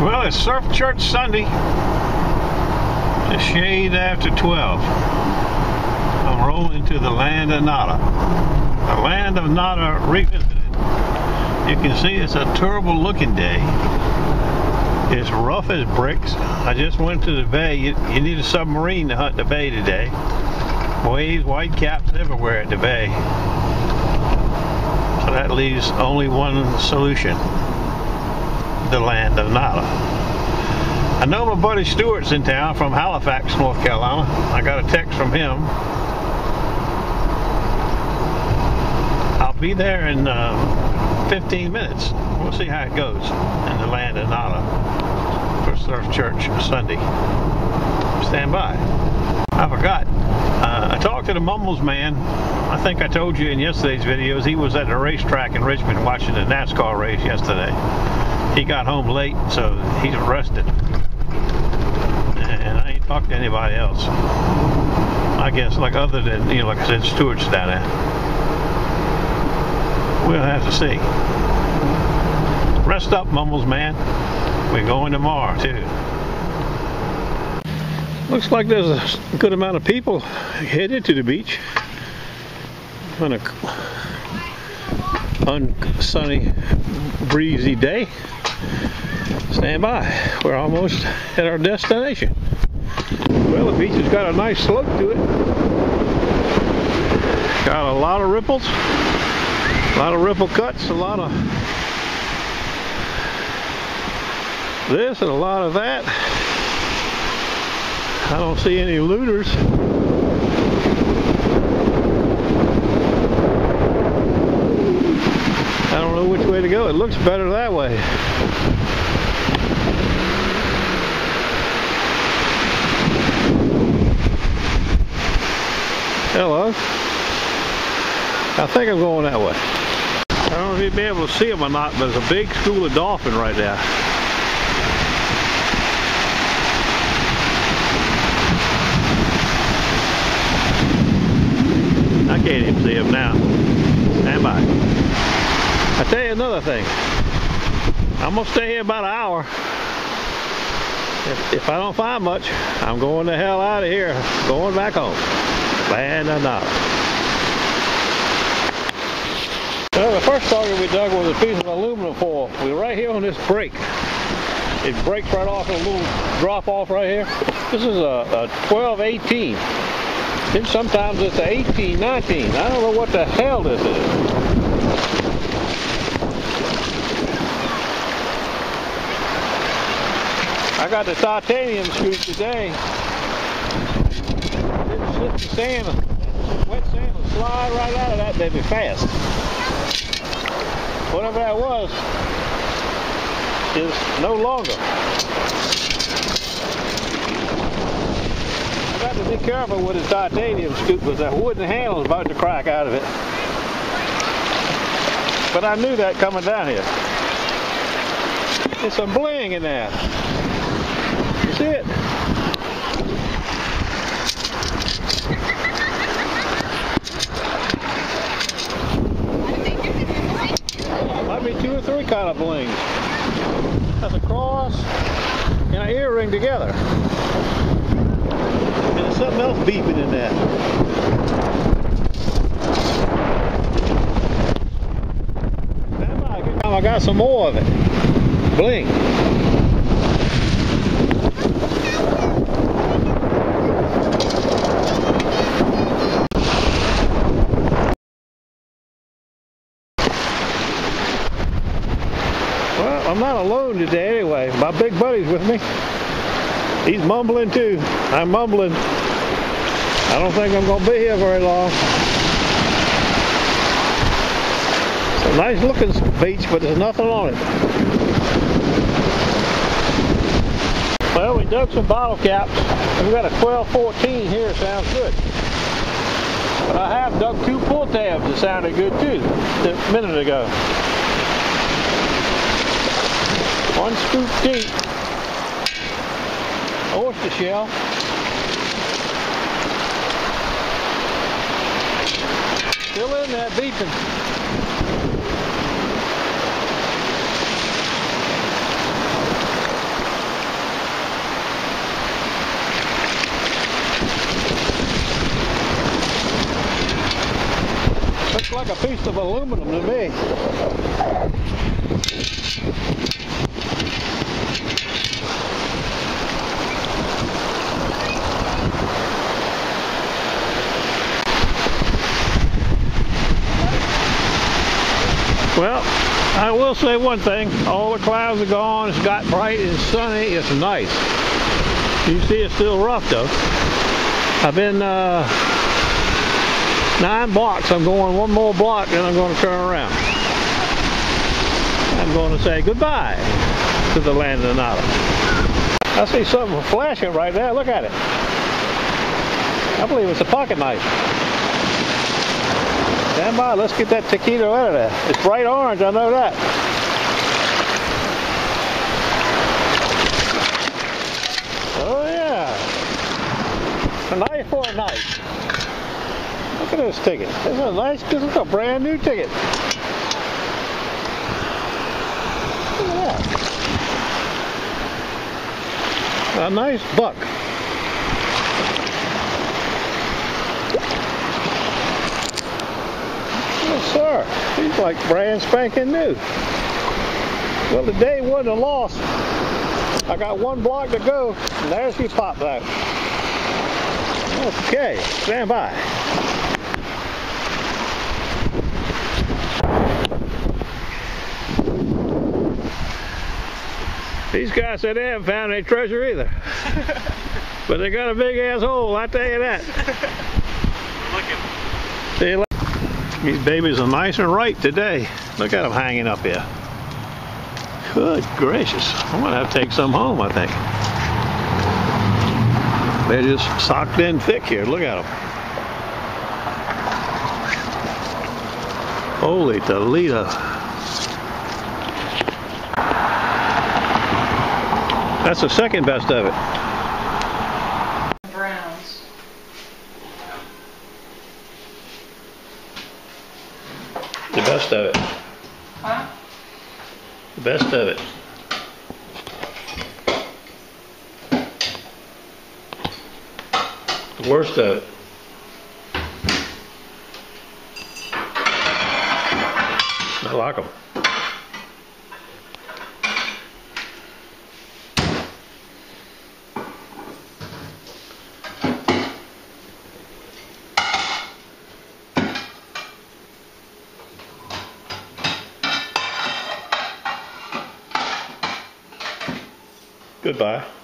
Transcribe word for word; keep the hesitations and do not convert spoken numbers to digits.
Well, it's Surf Church Sunday. A shade after twelve. I'm rolling to the land of Nada. The land of Nada revisited. You can see it's a terrible looking day. It's rough as bricks. I just went to the bay. You, you need a submarine to hunt the bay today. Waves, white caps everywhere at the bay. So that leaves only one solution. The land of Nada. I know my buddy Stewart's in town from Halifax, North Carolina. I got a text from him. I'll be there in uh, fifteen minutes. We'll see how it goes in the land of Nada for Surf Church Sunday. Stand by. I forgot. Uh, I talked to the Mumbles man. I think I told you in yesterday's videos he was at the racetrack in Richmond watching the NASCAR race yesterday. He got home late, so he's arrested. And I ain't talked to anybody else. I guess, like other than, you know, like I said, Stewart's down there. We'll have to see. Rest up, Mumbles man. We're going tomorrow, too. Looks like there's a good amount of people headed to the beach on a unsunny, breezy day. Stand by. We're almost at our destination. Well, the beach has got a nice slope to it. Got a lot of ripples, a lot of ripple cuts, a lot of this and a lot of that. I don't see any looters. I don't know which way to go. It looks better that way. Hello. I think I'm going that way. I don't know if you'd be able to see them or not, but there's a big school of dolphin right there. I can't even see them now. Stand by. I'll tell you another thing. I'm going to stay here about an hour. If, if I don't find much, I'm going the hell out of here. Going back home. Land of Nada. Well, the first target we dug was a piece of aluminum foil. We were right here on this break. It breaks right off in a little drop off right here. This is a, a twelve eighteen. Then sometimes it's an eighteen nineteen. I don't know what the hell this is. I got the titanium scoop today. Didn't sit the sand, wet sand will slide right out of that baby fast. Whatever that was is no longer. I got to be careful with the titanium scoop because that wooden handle is about to crack out of it. But I knew that coming down here. There's some bling in there. See it? Might be two or three kind of blings. That's a cross and an earring together. And there's something else beeping in there. Stand by, good time. I got some more of it. Bling. I'm not alone today anyway. My big buddy's with me. He's mumbling too. I'm mumbling. I don't think I'm going to be here very long. It's a nice looking beach, but there's nothing on it. Well, we dug some bottle caps. We've got a twelve fourteen here. Sounds good. But I have dug two pull tabs that sounded good too a minute ago. One scoop deep, oyster shell, still in there beeping. like a piece of aluminum to me. Well, I will say one thing, all the clouds are gone, it's got bright and sunny, it's nice. You see it's still rough though. I've been uh, nine blocks, I'm going one more block and I'm going to turn around. I'm going to say goodbye to the land of the Nile. I see something flashing right there, look at it. I believe it's a pocket knife. Stand by, let's get that taquito out of there. It's bright orange, I know that. A knife or a knife? Look at this ticket. This is a nice, this is a brand new ticket. Look at that. A nice buck. Yes, sir. He's like brand spanking new. Well, the day wasn't a loss. I got one block to go, and there she popped out. Okay, stand by. These guys said they haven't found any treasure either. But they got a big ass hole, I tell you that. We're looking. These babies are nice and ripe today. Look at them hanging up here. Good gracious. I'm going to have to take some home, I think. They're just socked in thick here. Look at them. Holy Toledo. That's the second best of it. Browns. The best of it. Huh? The best of it. Worst of it. I like them. Goodbye.